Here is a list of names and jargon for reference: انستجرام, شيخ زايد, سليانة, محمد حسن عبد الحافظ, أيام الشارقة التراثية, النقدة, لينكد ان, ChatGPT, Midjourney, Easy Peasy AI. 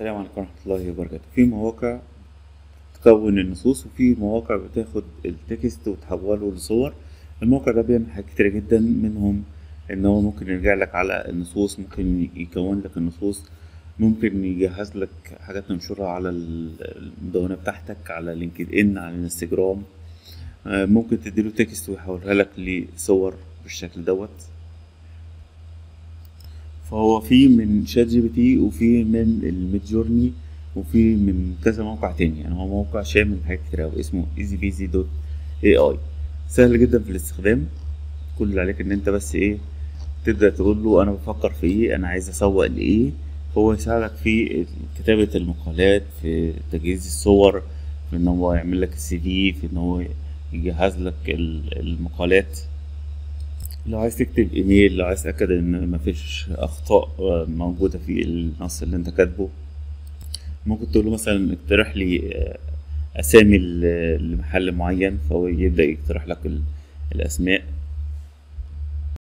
السلام عليكم ورحمة الله وبركاته. في مواقع بتكون النصوص وفي مواقع بتاخد التكست وتحوله لصور. الموقع ده بيعمل حاجات كتيرة جدا، منهم ان هو ممكن يرجع لك على النصوص، ممكن يكون لك النصوص، ممكن يجهز لك حاجات تنشرها على المدونة بتاعتك، على لينكد ان، على الانستجرام. ممكن تديله تكست ويحولها لك لصور بالشكل دوت. فهو في من شات جي بي تي وفي من الميدجورني وفي من كذا موقع تاني. يعني هو موقع شامل حاجات كتير اوي، اسمه easy-peasy.ai. سهل جدا في الاستخدام، كل اللي عليك ان انت بس تبدا تقول له انا بفكر في ايه، انا عايز اسوق لايه. هو يساعدك في كتابه المقالات، في تجهيز الصور، في ان هو يعمل لك السي في، في ان هو يجهز لك المقالات. لو عايز تكتب ايميل، لو عايز تأكد ان مفيش اخطاء موجودة في النص اللي انت كاتبه، ممكن تقوله مثلا اقترح لي اسامي لمحل معين، فهو يبدأ يقترح لك الاسماء.